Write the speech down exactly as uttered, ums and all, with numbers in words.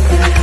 I